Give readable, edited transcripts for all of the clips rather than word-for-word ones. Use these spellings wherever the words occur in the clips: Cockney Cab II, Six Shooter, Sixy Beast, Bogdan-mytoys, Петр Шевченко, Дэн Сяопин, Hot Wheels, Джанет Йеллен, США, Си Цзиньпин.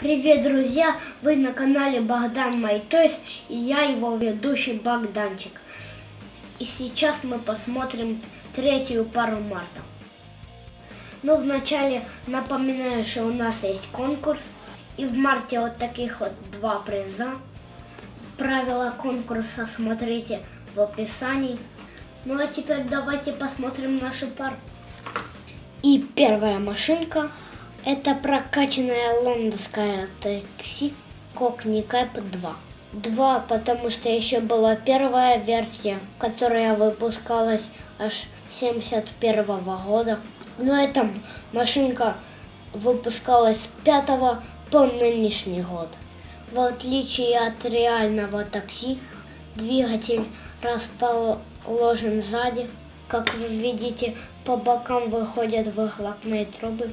Привет, друзья! Вы на канале Богдан-mytoys и я его ведущий Богданчик. И сейчас мы посмотрим третью пару марта. Но вначале напоминаю, что у нас есть конкурс. И в марте вот таких вот два приза. Правила конкурса смотрите в описании. Ну а теперь давайте посмотрим наши пары. И первая машинка — это прокачанное лондонское такси Cockney Cab II. Потому что еще была первая версия, которая выпускалась аж 1971 года. Но эта машинка выпускалась с 5 по нынешний год. В отличие от реального такси, двигатель расположен сзади. Как вы видите, по бокам выходят выхлопные трубы.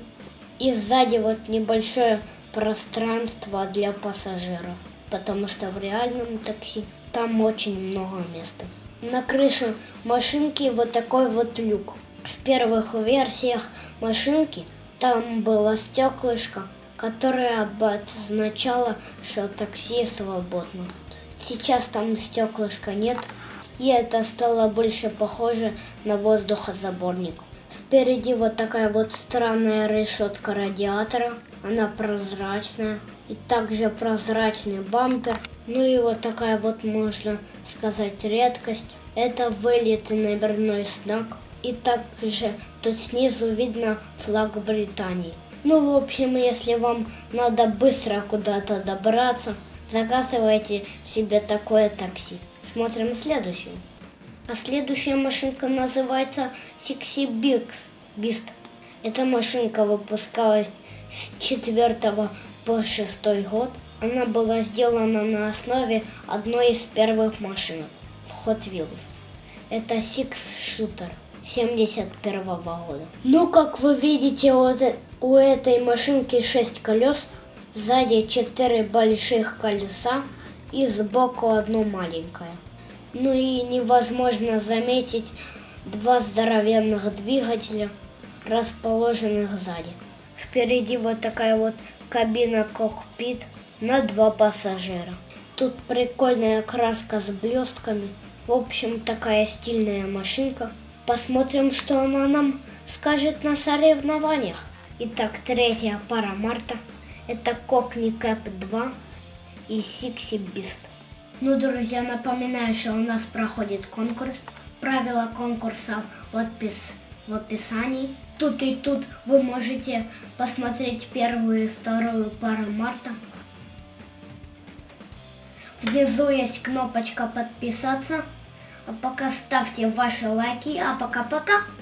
И сзади вот небольшое пространство для пассажиров, потому что в реальном такси там очень много места. На крыше машинки вот такой вот люк. В первых версиях машинки там было стеклышко, которое обозначало, что такси свободно. Сейчас там стеклышка нет, и это стало больше похоже на воздухозаборник. Впереди вот такая вот странная решетка радиатора, она прозрачная, и также прозрачный бампер. Ну и вот такая вот, можно сказать, редкость — это вылитый номерной знак, и также тут снизу видно флаг Британии. Ну, в общем, если вам надо быстро куда-то добраться, заказывайте себе такое такси. Смотрим следующую. А следующая машинка называется Sixy Beast. Эта машинка выпускалась с 4 по 6 год. Она была сделана на основе одной из первых машинок в Hot Wheels. Это Six Shooter 1971 года. Ну, как вы видите, у этой машинки 6 колес. Сзади 4 больших колеса и сбоку одно маленькое. Ну и невозможно заметить два здоровенных двигателя, расположенных сзади. Впереди вот такая вот кабина-кокпит на 2 пассажира. Тут прикольная краска с блестками. В общем, такая стильная машинка. Посмотрим, что она нам скажет на соревнованиях. Итак, третья пара марта. Это Cockney Cab II и Sixy Beast. Ну, друзья, напоминаю, что у нас проходит конкурс. Правила конкурса в описании. Тут и тут вы можете посмотреть первую и вторую пару марта. Внизу есть кнопочка подписаться. А пока ставьте ваши лайки. А пока-пока!